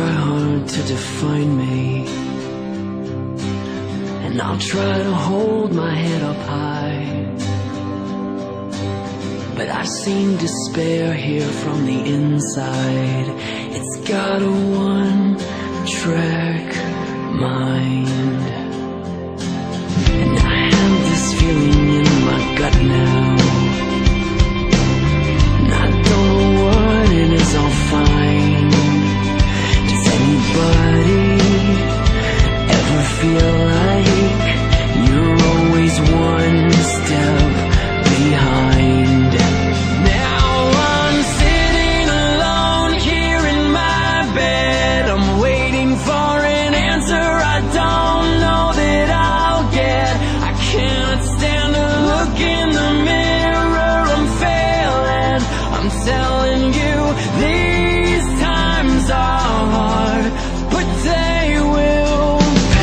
try hard to define me, and I'll try to hold my head up high, but I've seen despair here from the inside. It's got a one-track mind, and I have this feeling in my gut now, and I don't know what it is I'll find. Does anybody ever feel like you're always one step behind? Now I'm sitting alone here in my bed, I'm waiting for an answer I don't know that I'll get. I cannot stand to look in the mirror, I'm failing, I'm telling you, these times are hard, but they will.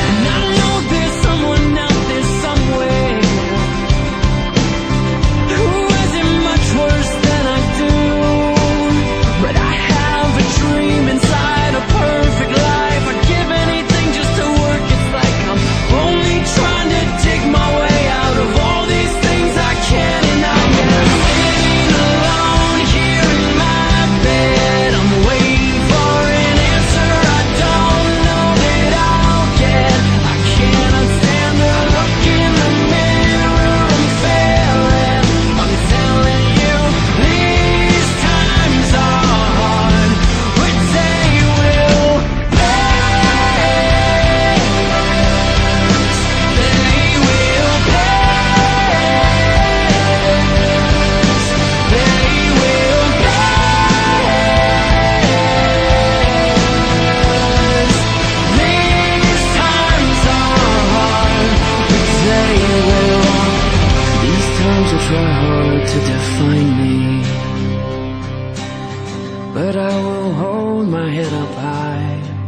And I know there's someone out there somewhere who isn't much worse than I do, but I have a dream inside, a perfect life. I'd give anything just to work. It's like I'm only trying to dig my way out of all these things I can. And I'm sitting alone here in my bed, I'm waiting for an answer I don't know that I'll get. I cannot stand the look in the mirror, I'm failing, I'm telling you, these times are hard, but they will pass, they will pass, they will pass. These times are hard, but they will. These times will try hard to define me, but I will hold my head up high.